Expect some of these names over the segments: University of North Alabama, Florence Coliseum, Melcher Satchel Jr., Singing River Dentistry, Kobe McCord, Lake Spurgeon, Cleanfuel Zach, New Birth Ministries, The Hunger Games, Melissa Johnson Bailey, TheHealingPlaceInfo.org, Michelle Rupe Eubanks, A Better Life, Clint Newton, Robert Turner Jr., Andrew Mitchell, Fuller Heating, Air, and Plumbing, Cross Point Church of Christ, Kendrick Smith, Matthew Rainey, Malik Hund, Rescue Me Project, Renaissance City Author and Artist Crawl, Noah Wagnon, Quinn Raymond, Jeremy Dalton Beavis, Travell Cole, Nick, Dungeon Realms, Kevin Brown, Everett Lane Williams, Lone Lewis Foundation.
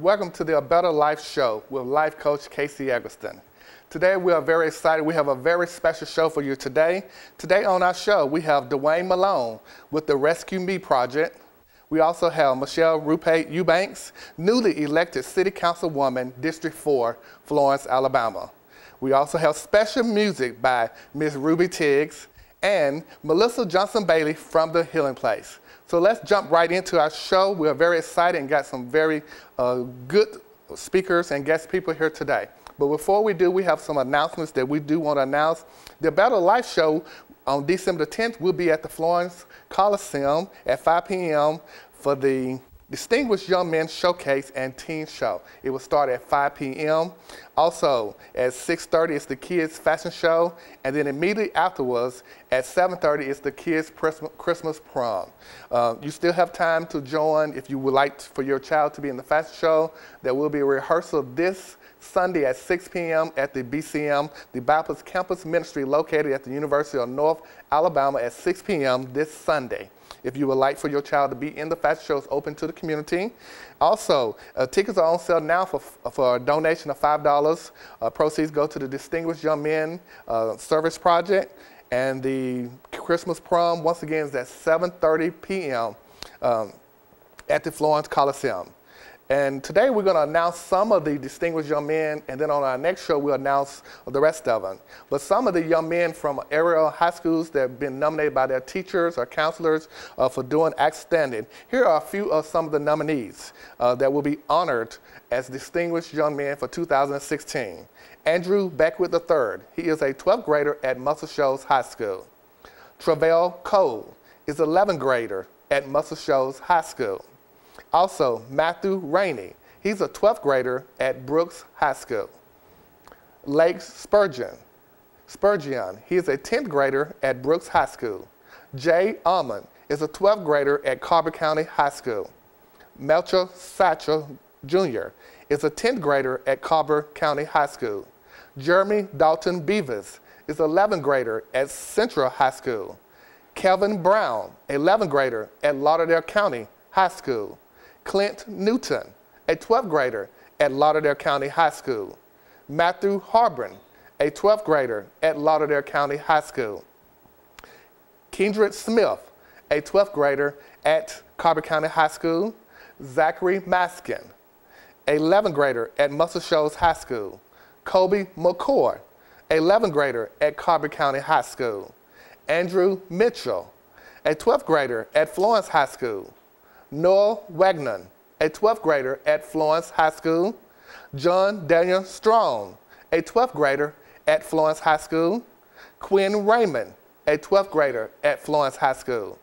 Welcome to the A Better Life Show with Life Coach Casey Eggleston. Today we are very excited. We have a very special show for you today. Today on our show we have Dewayne Malone with the Rescue Me Project. We also have Michelle Rupe Eubanks, newly elected City Councilwoman, District 4, Florence, Alabama. We also have special music by Miss Ruby Tiggs and Melissa Johnson Bailey from The Healing Place. So let's jump right into our show. We're very excited and got some very good speakers and guest people here today. But before we do, we have some announcements that we do want to announce. The Better Life Show on December 10th will be at the Florence Coliseum at 5 p.m. for the Distinguished Young Men Showcase and Teen Show. It will start at 5 p.m. Also, at 6:30 is the Kids Fashion Show, and then immediately afterwards, at 7:30 is the Kids Christmas Prom. You still have time to join if you would like for your child to be in the fashion show. There will be a rehearsal this Sunday at 6 p.m. at the BCM, the Baptist Campus Ministry, located at the University of North Alabama at 6 p.m. this Sunday. If you would like for your child to be in the fashion show, it's open to the community. Also, tickets are on sale now for a donation of $5. Proceeds go to the Distinguished Young Men Service Project, and the Christmas Prom, once again, is at 7:30 p.m. At the Florence Coliseum. And today we're going to announce some of the Distinguished Young Men, and then on our next show we'll announce the rest of them. But some of the young men from area high schools that have been nominated by their teachers or counselors for doing outstanding. Here are a few of some of the nominees that will be honored as Distinguished Young Men for 2016. Andrew Beckwith III, he is a 12th grader at Muscle Shoals High School. Travell Cole is an 11th grader at Muscle Shoals High School. Also, Matthew Rainey, he's a 12th grader at Brooks High School. Lake Spurgeon, he is a 10th grader at Brooks High School. Jay Almond is a 12th grader at Carver County High School. Melcher Satchel Jr. is a 10th grader at Carver County High School. Jeremy Dalton Beavis is an 11th grader at Central High School. Kevin Brown, 11th grader at Lauderdale County High School. Clint Newton, a 12th grader at Lauderdale County High School. Matthew Harbin, a 12th grader at Lauderdale County High School. Kendrick Smith, a 12th grader at Carver County High School. Zachary Maskin, a 11th grader at Muscle Shoals High School. Kobe McCord, a 11th grader at Carver County High School. Andrew Mitchell, a 12th grader at Florence High School. Noah Wagnon, a 12th grader at Florence High School. John Daniel Strong, a 12th grader at Florence High School. Quinn Raymond, a 12th grader at Florence High School.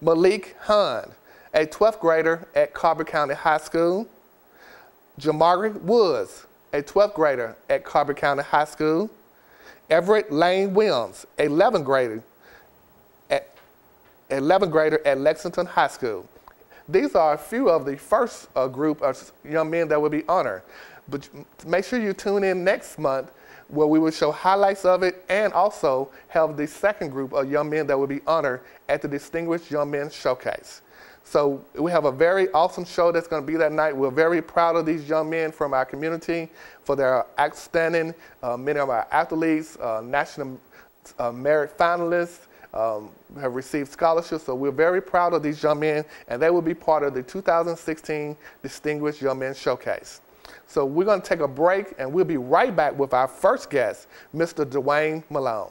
Malik Hund, a 12th grader at Carver County High School. Jamari Woods, a 12th grader at Carver County High School. Everett Lane Williams, 11th grader at Lexington High School. These are a few of the first group of young men that will be honored. But make sure you tune in next month where we will show highlights of it and also have the second group of young men that will be honored at the Distinguished Young Men Showcase. So we have a very awesome show that's going to be that night. We're very proud of these young men from our community for their outstanding, many of our athletes, national merit finalists, have received scholarships, so we're very proud of these young men, and they will be part of the 2016 Distinguished Young Men Showcase. So we're going to take a break, and we'll be right back with our first guest, Mr. Dewayne Malone.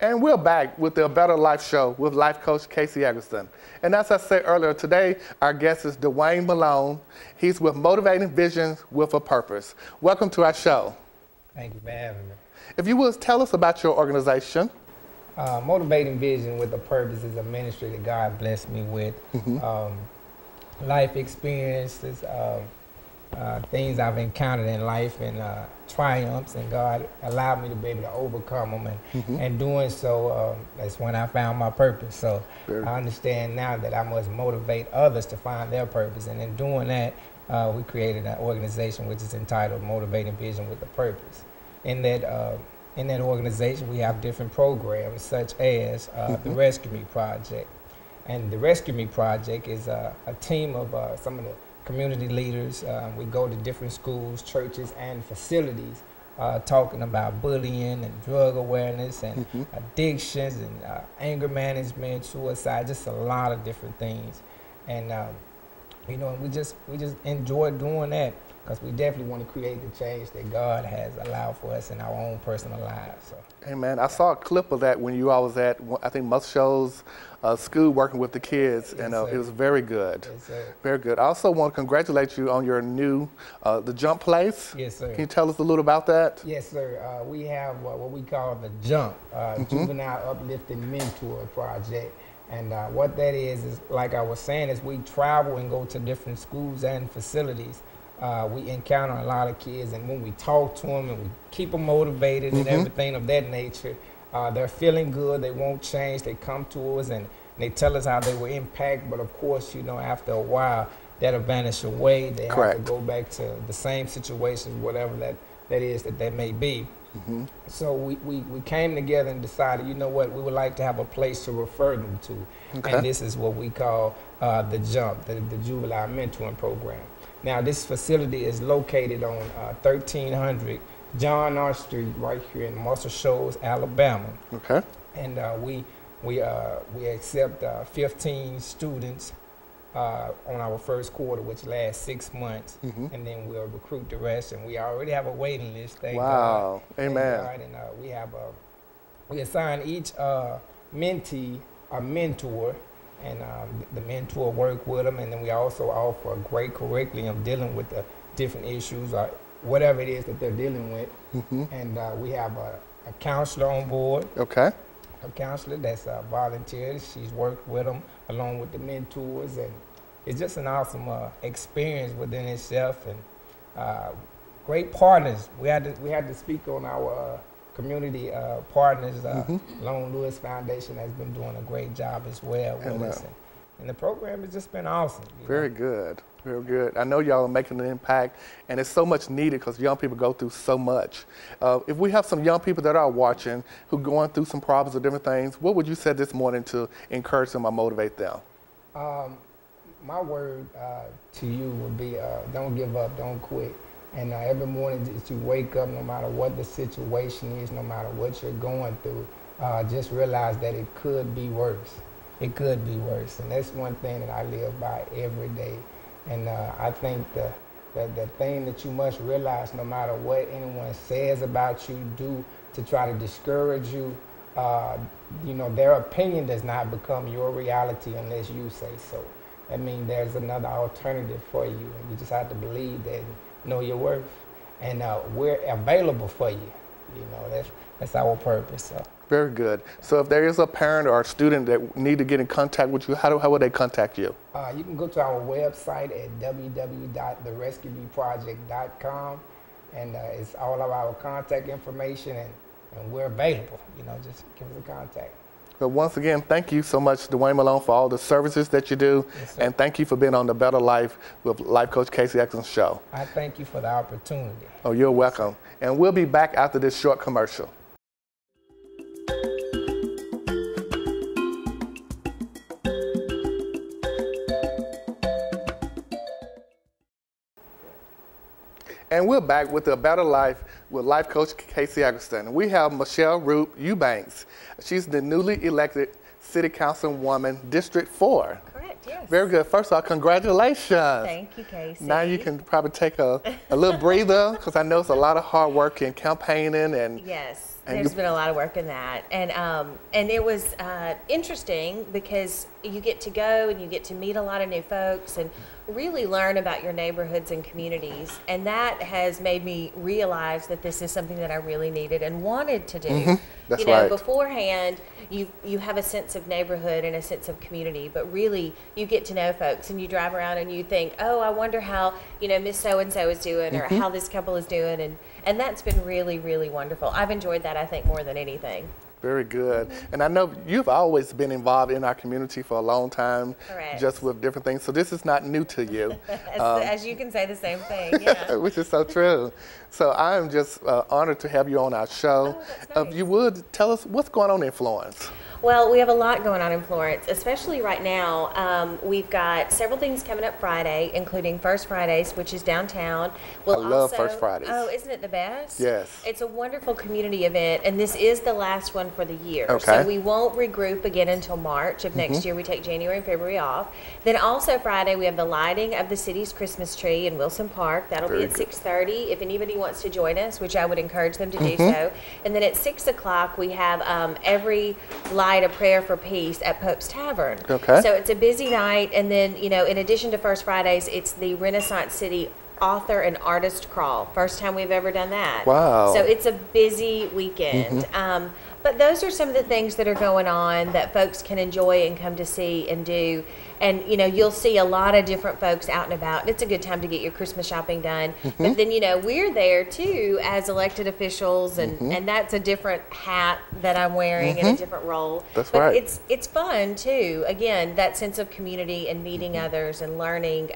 And we're back with the A Better Life Show with Life Coach Casey Eggleston. And as I said earlier, today our guest is Dewayne Malone. He's with Motivating Visions with a Purpose. Welcome to our show. Thank you for having me. If you would, tell us about your organization. Motivating Vision with a Purpose is a ministry that God blessed me with. Life experiences, things I've encountered in life and triumphs, and God allowed me to be able to overcome them, and, and doing so, that's when I found my purpose. So I understand now that I must motivate others to find their purpose, and in doing that, we created an organization which is entitled Motivating Vision with a Purpose. in that organization, we have different programs such as the Rescue Me Project. And the Rescue Me Project is a team of some of the community leaders. We go to different schools, churches, and facilities talking about bullying and drug awareness and addictions and anger management, suicide, just a lot of different things. And you know, we just enjoy doing that because we definitely want to create the change that God has allowed for us in our own personal lives. So. Hey man, I saw a clip of that when you all was at, I think, Mustshow's school working with the kids, and it was very good. Yes, sir. Very good. I also want to congratulate you on your new, the Jump Place. Yes, sir. Can you tell us a little about that? Yes, sir. We have what we call the Jump, Juvenile Uplifting Mentor Project. And what that is, like I was saying, is we travel and go to different schools and facilities. We encounter a lot of kids, and when we talk to them and we keep them motivated and everything of that nature, they're feeling good, they won't change, they come to us and they tell us how they were impacted, but of course, you know, after a while, that'll vanish away. They have to go back to the same situation, whatever that is that they may be. So we came together and decided, you know what, we would like to have a place to refer them to. And this is what we call the Jump, the Juvenile Mentoring Program. Now, this facility is located on 1300 John R. Street right here in Muscle Shoals, Alabama. And we accept 15 students on our first quarter, which lasts 6 months, and then we'll recruit the rest. And we already have a waiting list. Thank God. Amen. Thank God. And we assign each mentee a mentor, and the mentor work with them. And then we also offer a great curriculum dealing with the different issues or whatever it is that they're dealing with. And we have a counselor on board. A counselor that's volunteered. She's worked with them along with the mentors, and it's just an awesome experience within itself, and great partners. We had to speak on our community partners. Lone Lewis Foundation has been doing a great job as well with us, and the program has just been awesome. Very good. Very good. I know y'all are making an impact, and it's so much needed because young people go through so much. If we have some young people that are watching who are going through some problems or different things, what would you say this morning to encourage them or motivate them? My word to you would be don't give up, don't quit. And every morning that you wake up, no matter what the situation is, no matter what you're going through, just realize that it could be worse. It could be worse. And that's one thing that I live by every day. And I think the thing that you must realize, no matter what anyone says about you, do to try to discourage you, you know, their opinion does not become your reality unless you say so. I mean, there's another alternative for you, and you just have to believe that, know your worth, and we're available for you. You know, that's our purpose. So. Very good. So if there is a parent or a student that need to get in contact with you, how will they contact you? You can go to our website at www.therescuemeproject.com, and it's all of our contact information, and we're available. You know, just give us a contact. But once again, thank you so much, Dewayne Malone, for all the services that you do, and thank you for being on The Better Life with Life Coach Casey Eggleston's show. I thank you for the opportunity. Oh, you're welcome. And we'll be back after this short commercial. And we're back with A Better Life with Life Coach Casey Eggleston. We have Michelle Rupe Eubanks. She's the newly elected City Councilwoman, District 4. Correct, yes. Very good. First of all, congratulations. Thank you, Casey. Now you can probably take a little breather, because I know it's a lot of hard work in campaigning. And yes, and there's been a lot of work in that. And it was interesting because you get to go and you get to meet a lot of new folks and really learn about your neighborhoods and communities. And that has made me realize that this is something that I really needed and wanted to do. That's right. Beforehand, you have a sense of neighborhood and a sense of community, but really you get to know folks and you drive around and you think, oh, I wonder how, you know, Miss So-and-so is doing or how this couple is doing. And that's been really, really wonderful. I've enjoyed that, I think, more than anything. Very good. And I know you've always been involved in our community for a long time, correct, just with different things. So this is not new to you. As you can say the same thing, yeah. Which is so true. So I'm just honored to have you on our show. Oh, that's nice. If you would, tell us what's going on in Florence. Well, we have a lot going on in Florence, especially right now. We've got several things coming up Friday, including First Fridays, which is downtown. I love First Fridays. Oh, isn't it the best? Yes. It's a wonderful community event, and this is the last one for the year. Okay. So we won't regroup again until March of next year. We take January and February off. Then also Friday, we have the lighting of the city's Christmas tree in Wilson Park. That'll be at 6:30 if anybody wants to join us, which I would encourage them to do so. And then at 6 o'clock, we have every light a prayer for peace at Pope's Tavern. Okay. So it's a busy night, and then, you know, in addition to First Fridays, it's the Renaissance City Author and Artist Crawl. First time we've ever done that. Wow. So it's a busy weekend. But those are some of the things that are going on that folks can enjoy and come to see and do. And, you know, you'll see a lot of different folks out and about. It's a good time to get your Christmas shopping done. But then, you know, we're there, too, as elected officials. And, and that's a different hat that I'm wearing and a different role. But it's fun, too. Again, that sense of community and meeting others and learning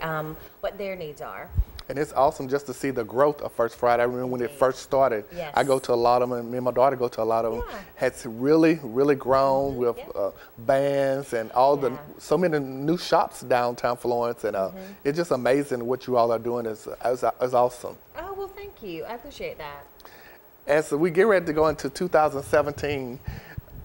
what their needs are. And it's awesome just to see the growth of First Friday. I remember when it first started, I go to a lot of them, me and my daughter go to a lot of them. Has really, really grown with bands and all the, so many new shops downtown Florence. And it's just amazing what you all are doing. It's awesome. Oh, well, thank you. I appreciate that. And so we get ready to go into 2017.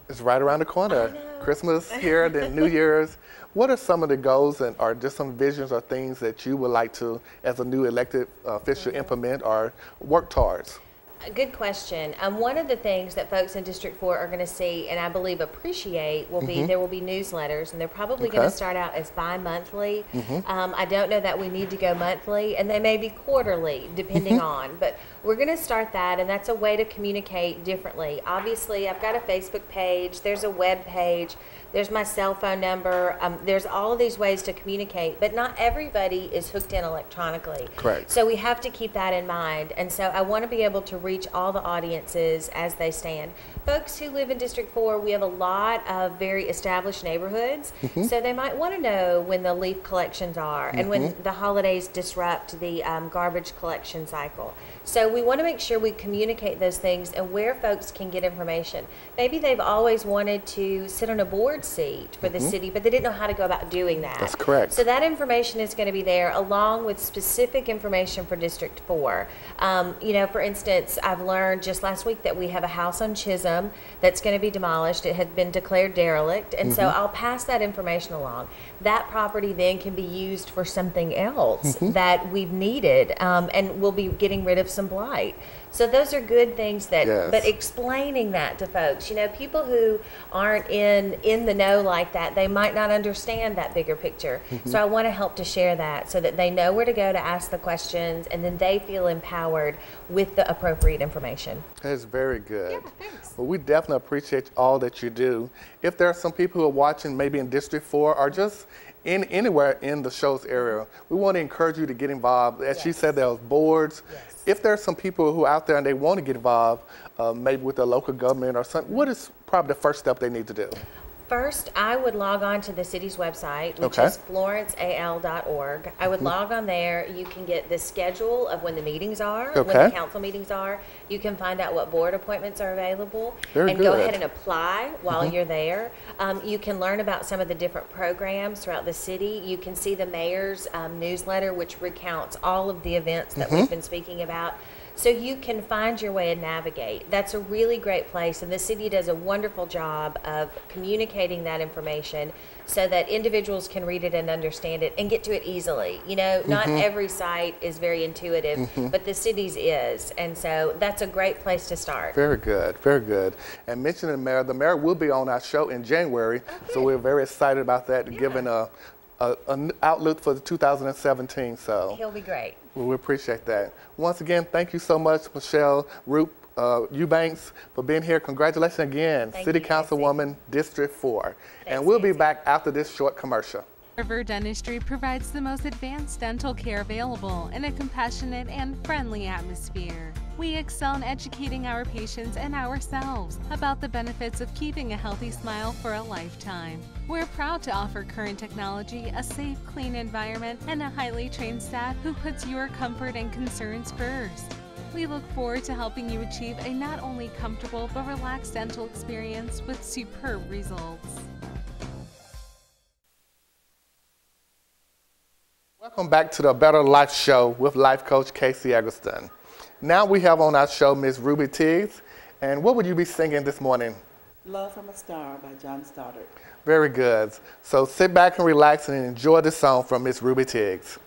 It's right around the corner. Christmas here, then New Year's. What are some of the goals and are just some visions or things that you would like to, as a new elected official, implement or work towards? Good question. One of the things that folks in District 4 are going to see, and I believe appreciate, will be there will be newsletters, and they're probably going to start out as bi-monthly. I don't know that we need to go monthly, and they may be quarterly, depending on, but we're going to start that, and that's a way to communicate differently. Obviously, I've got a Facebook page, there's a web page, there's my cell phone number, there's all of these ways to communicate, but not everybody is hooked in electronically. Correct. So we have to keep that in mind, and so I want to be able to reach all the audiences as they stand. Folks who live in District 4, we have a lot of very established neighborhoods, so they might want to know when the leaf collections are and when the holidays disrupt the garbage collection cycle. So we want to make sure we communicate those things and where folks can get information. Maybe they've always wanted to sit on a board seat for the city, but they didn't know how to go about doing that. That's correct. So that information is going to be there along with specific information for District 4. You know, for instance, I've learned just last week that we have a house on Chisholm that's going to be demolished. It had been declared derelict, and so I'll pass that information along. That property then can be used for something else that we've needed, and we'll be getting rid of some blight. So those are good things that, but explaining that to folks, you know, people who aren't in the know like that, they might not understand that bigger picture. So I want to help to share that so that they know where to go to ask the questions, and then they feel empowered with the appropriate information. That's very good. Yeah, thanks. Well, we definitely appreciate all that you do. If there are some people who are watching maybe in District 4 or just anywhere in the show's area, we want to encourage you to get involved. As she said, there was boards. If there are some people who are out there and they want to get involved, maybe with the local government or something, what is probably the first step they need to do? First, I would log on to the city's website, which is FlorenceAL.org. I would log on there. You can get the schedule of when the meetings are, when the council meetings are. You can find out what board appointments are available go ahead and apply while you're there. You can learn about some of the different programs throughout the city. You can see the mayor's newsletter, which recounts all of the events that we've been speaking about. So you can find your way and navigate. That's a really great place, and the city does a wonderful job of communicating that information so that individuals can read it and understand it and get to it easily. You know, not every site is very intuitive, but the city's is, and so that's a great place to start. Very good, very good. And mentioning the mayor will be on our show in January, so we're very excited about that, giving an outlook for the 2017, so. He'll be great. Well, we appreciate that. Once again, thank you so much, Michelle Rupe Eubanks, for being here. Congratulations again, City Councilwoman, District 4. Thanks, and we'll be back after this short commercial. River Dentistry provides the most advanced dental care available in a compassionate and friendly atmosphere. We excel in educating our patients and ourselves about the benefits of keeping a healthy smile for a lifetime. We're proud to offer current technology, a safe, clean environment, and a highly trained staff who puts your comfort and concerns first. We look forward to helping you achieve a not only comfortable but relaxed dental experience with superb results. Welcome back to the Better Life Show with Life Coach Casey Eggleston. Now we have on our show Ms. Ruby Tiggs, and what would you be singing this morning? Love from a Star by John Stoddard. Very good. So sit back and relax and enjoy this song from Ms. Ruby Tiggs.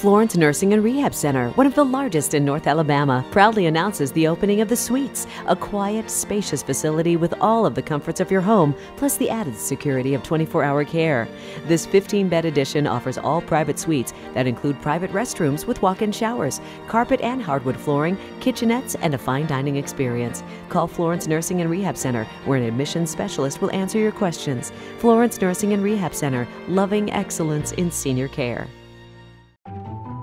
Florence Nursing and Rehab Center, one of the largest in North Alabama, proudly announces the opening of The Suites, a quiet, spacious facility with all of the comforts of your home, plus the added security of 24-hour care. This 15-bed addition offers all private suites that include private restrooms with walk-in showers, carpet and hardwood flooring, kitchenettes, and a fine dining experience. Call Florence Nursing and Rehab Center, where an admissions specialist will answer your questions. Florence Nursing and Rehab Center, loving excellence in senior care.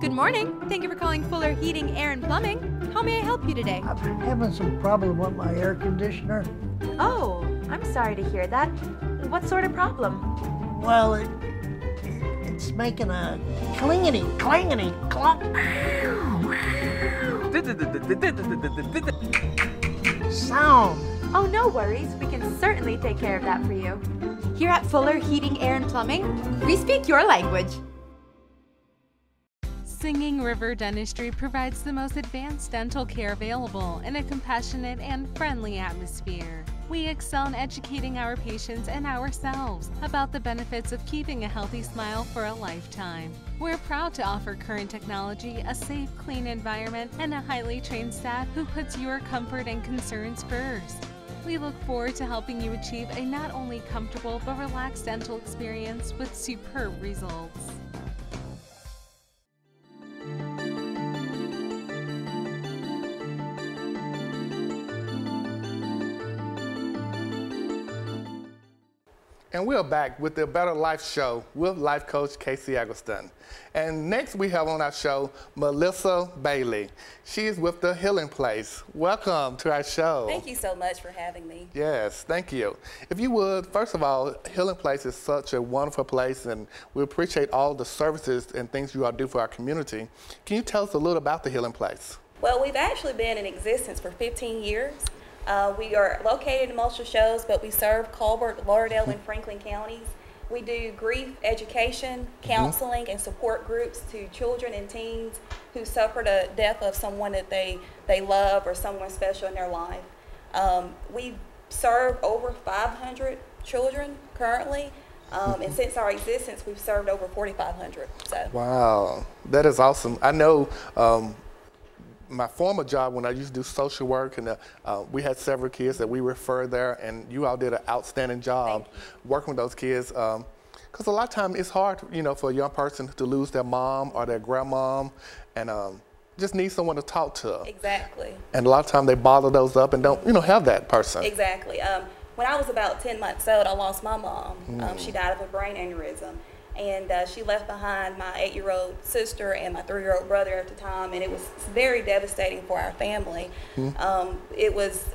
Good morning. Thank you for calling Fuller Heating, Air, and Plumbing. How may I help you today? I'm having some problem with my air conditioner. Oh, I'm sorry to hear that. What sort of problem? Well, it's making a clingity, clangity, clunk. sound. Oh, no worries. We can certainly take care of that for you. Here at Fuller Heating, Air, and Plumbing, we speak your language. Singing River Dentistry provides the most advanced dental care available in a compassionate and friendly atmosphere. We excel in educating our patients and ourselves about the benefits of keeping a healthy smile for a lifetime. We're proud to offer current technology, a safe, clean environment, and a highly trained staff who puts your comfort and concerns first. We look forward to helping you achieve a not only comfortable but relaxed dental experience with superb results. And we're back with the Better Life Show with life coach Casey Eggleston. And next we have on our show, Melissa Bailey. She is with The Healing Place. Welcome to our show. Thank you so much for having me. Yes, thank you. If you would, first of all, Healing Place is such a wonderful place and we appreciate all the services and things you all do for our community. Can you tell us a little about The Healing Place? Well, we've actually been in existence for 15 years. We are located in multiple shows, but we serve Colbert, Lauderdale, and Franklin counties. We do grief education, counseling, and support groups to children and teens who suffered a death of someone that they love or someone special in their life. We serve over 500 children currently. And since our existence, we've served over 4,500. So. Wow, that is awesome. I know my former job, when I used to do social work, and we had several kids that we referred there, and you all did an outstanding job working with those kids. Because a lot of times it's hard, you know, for a young person to lose their mom or their grandmom, and just need someone to talk to. Exactly. And a lot of times they bottle those up and don't, you know, have that person. Exactly. When I was about 10 months old, I lost my mom. She died of a brain aneurysm. And she left behind my 8-year-old sister and my 3-year-old brother at the time, and it was very devastating for our family. It was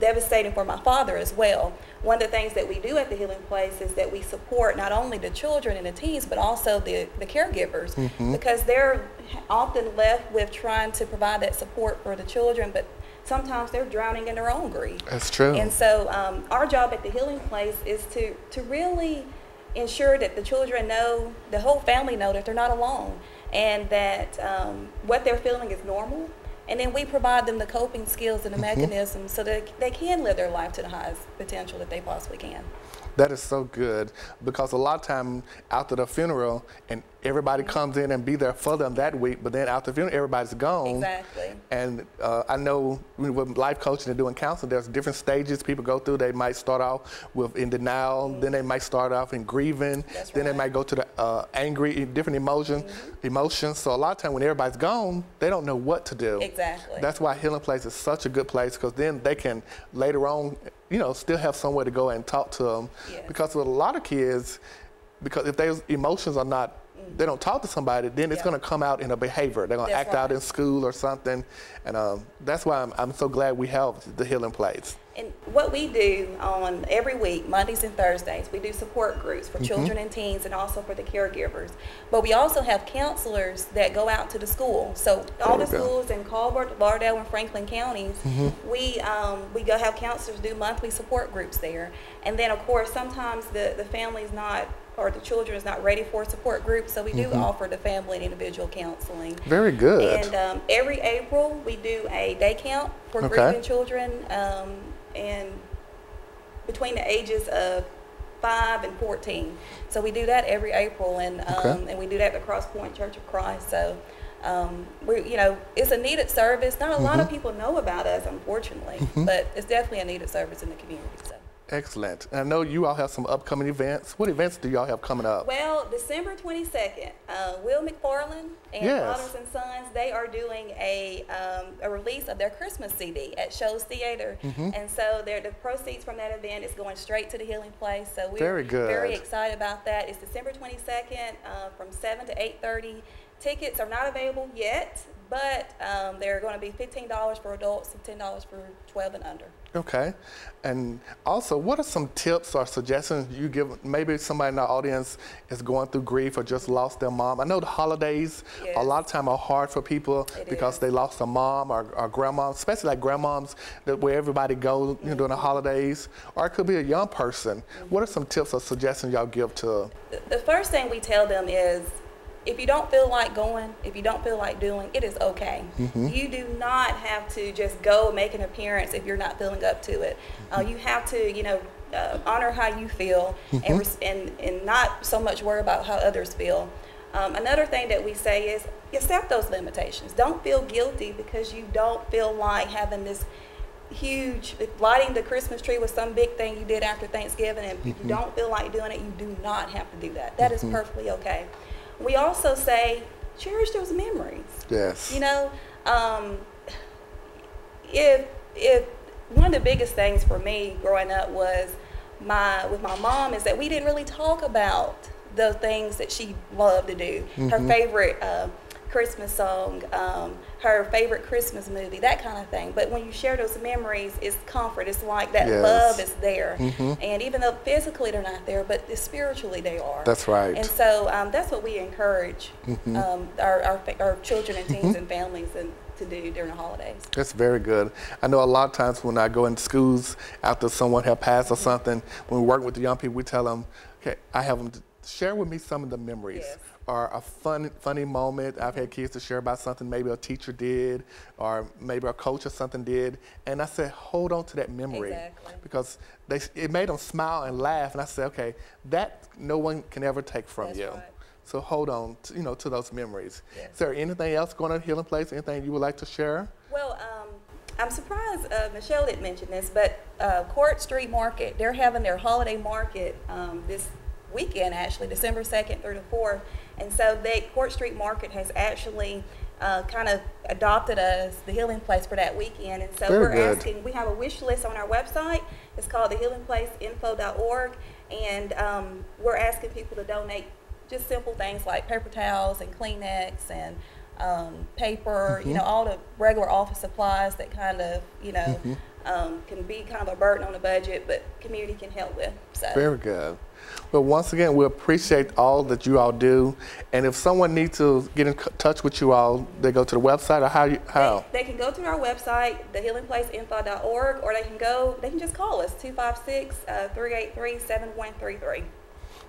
devastating for my father as well. One of the things that we do at The Healing Place is that we support not only the children and the teens, but also the caregivers, because they're often left with trying to provide that support for the children, but sometimes they're drowning in their own grief. That's true. And so our job at The Healing Place is to really ensure that the children know, the whole family know, that they're not alone and that what they're feeling is normal. And then we provide them the coping skills and the mechanisms so that they can live their life to the highest potential that they possibly can. That is so good, because a lot of time after the funeral, and everybody comes in and be there for them that week, but then after the funeral, everybody's gone. Exactly. And I know with life coaching and doing counseling, there's different stages people go through. They might start off with in denial, then they might start off in grieving, that's then they might go to the angry, different emotions. So a lot of time when everybody's gone, they don't know what to do. Exactly. That's why Healing Place is such a good place, because then they can later on, you know, still have somewhere to go and talk to them. Yeah. Because with a lot of kids, because if their emotions are not, they don't talk to somebody, then it's going to come out in a behavior. They're going to act out in school or something. And that's why I'm so glad we have The Healing Place. And what we do on every week, Mondays and Thursdays, we do support groups for children and teens and also for the caregivers. But we also have counselors that go out to the school. So all the schools in Colbert, Lauderdale, and Franklin counties, we go have counselors do monthly support groups there. And then, of course, sometimes the family's not, or the children is not ready for a support group, so we do offer the family and individual counseling. Very good. And every April, we do a day count for grieving children, and between the ages of 5 and 14. So we do that every April, and we do that at the Cross Point Church of Christ. So we, you know, it's a needed service. Not a lot of people know about us, unfortunately, but it's definitely a needed service in the community. So. Excellent. And I know you all have some upcoming events. What events do y'all have coming up? Well, December 22nd, Will McFarlane and Fathers and Sons, they are doing a release of their Christmas CD at Shows Theater. And so the proceeds from that event is going straight to The Healing Place. So we're very excited about that. It's December 22nd from 7 to 8:30. Tickets are not available yet, but they're going to be $15 for adults and $10 for 12 and under. Okay. And also, what are some tips or suggestions you give? Maybe somebody in our audience is going through grief or just lost their mom. I know the holidays a lot of time are hard for people because they lost a mom or grandma, especially like grandmoms, that where everybody goes you know, during the holidays. Or it could be a young person. What are some tips or suggestions y'all give to? The first thing we tell them is if you don't feel like going, if you don't feel like doing, it is okay. Mm-hmm. You do not have to just go make an appearance if you're not feeling up to it. You have to, you know, honor how you feel, mm-hmm. and not so much worry about how others feel. Another thing that we say is accept those limitations. Don't feel guilty because you don't feel like having this huge, lighting the Christmas tree was some big thing you did after Thanksgiving, and mm-hmm. if you don't feel like doing it, you do not have to do that. That mm-hmm. is perfectly okay. We also say cherish those memories. Yes. You know, if one of the biggest things for me growing up was with my mom is that we didn't really talk about the things that she loved to do. Mm-hmm. Her favorite Christmas song, her favorite Christmas movie, that kind of thing. But when you share those memories, it's comfort. It's like that yes. love is there. Mm-hmm. And even though physically they're not there, but spiritually they are. That's right. And so that's what we encourage mm-hmm. our children and teens mm-hmm. and families to do during the holidays. That's very good. I know a lot of times when I go into schools after someone has passed or mm-hmm. something, when we work with the young people, we tell them, okay, I have them share with me some of the memories. Yes. Or a funny moment. I've had kids to share about something maybe a teacher did, or maybe a coach or something did. And I said, hold on to that memory. Exactly. Because it made them smile and laugh. And I said, okay, that no one can ever take from That's you. Right. So hold on to, you know, to those memories. Yes. Is there anything else going on at Healing Place? Anything you would like to share? Well, I'm surprised Michelle didn't mention this, but Court Street Market, they're having their holiday market this weekend, actually, December 2nd through the 4th. And so Court Street Market has actually kind of adopted us, The Healing Place, for that weekend. And so we have a wish list on our website. It's called TheHealingPlaceInfo.org. And we're asking people to donate just simple things like paper towels and Kleenex and paper, mm-hmm. you know, all the regular office supplies that kind of, you know, mm-hmm. Can be kind of a burden on the budget, but community can help with. So. Very good. Well, once again, we appreciate all that you all do. And if someone needs to get in touch with you all, they go to the website, or how? They can go to our website, TheHealingPlaceInfo.org, or they can just call us, 256-383-7133.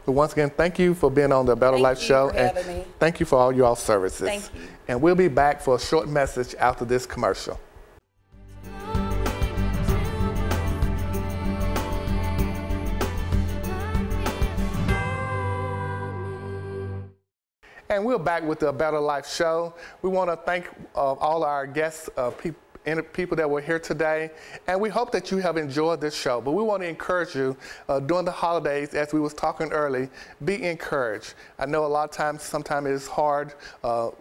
But once again, thank you for being on the Better Life Show. And thank you for all y'all's services. Thank you. And we'll be back for a short message after this commercial. And we're back with the Better Life Show. We want to thank all our guests, people that were here today. And we hope that you have enjoyed this show. But we want to encourage you during the holidays, as we was talking early, be encouraged. I know a lot of times, sometimes it's hard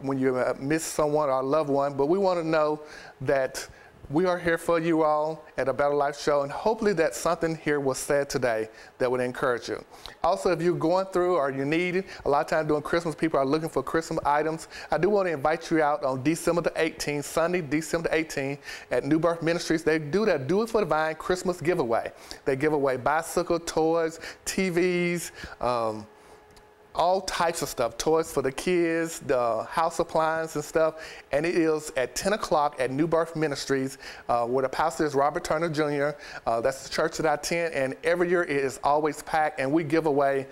when you miss someone or a loved one. But we want to know that we are here for you all at a Better Life Show, and hopefully that something here was said today that would encourage you. Also, if you're going through or you need, a lot of times during Christmas, people are looking for Christmas items. I do want to invite you out on December the 18th, Sunday, December the 18th, at New Birth Ministries. They do that Do It for the Vine Christmas giveaway. They give away bicycle, toys, TVs, all types of stuff, toys for the kids, the house appliances and stuff. And it is at 10 o'clock at New Birth Ministries, where the pastor is Robert Turner Jr. That's the church that I attend, and every year it is always packed, and we give away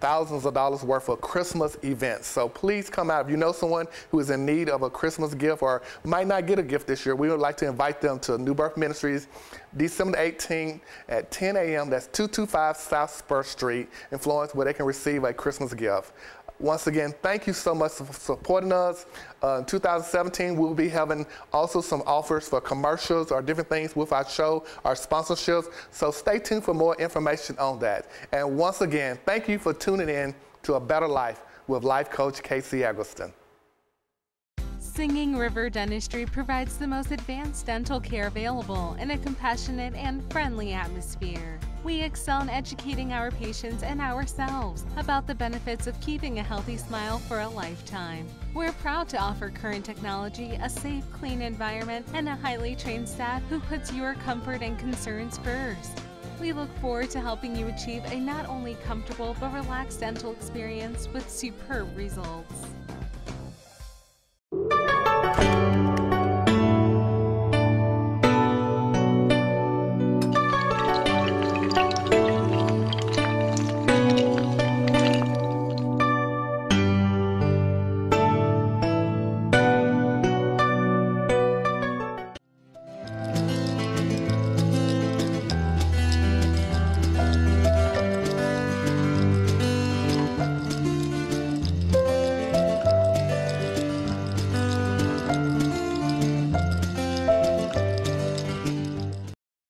thousands of dollars worth of Christmas events. So please come out. If you know someone who is in need of a Christmas gift or might not get a gift this year, we would like to invite them to New Birth Ministries, December 18th at 10 a.m. That's 225 South Spurs Street in Florence, where they can receive a Christmas gift. Once again, thank you so much for supporting us. In 2017, we'll be having also some offers for commercials or different things with our show, our sponsorships. So stay tuned for more information on that. And once again, thank you for tuning in to A Better Life with Life Coach Casey Eggleston. Singing River Dentistry provides the most advanced dental care available in a compassionate and friendly atmosphere. We excel in educating our patients and ourselves about the benefits of keeping a healthy smile for a lifetime. We're proud to offer current technology, a safe, clean environment, and a highly trained staff who puts your comfort and concerns first. We look forward to helping you achieve a not only comfortable but relaxed dental experience with superb results.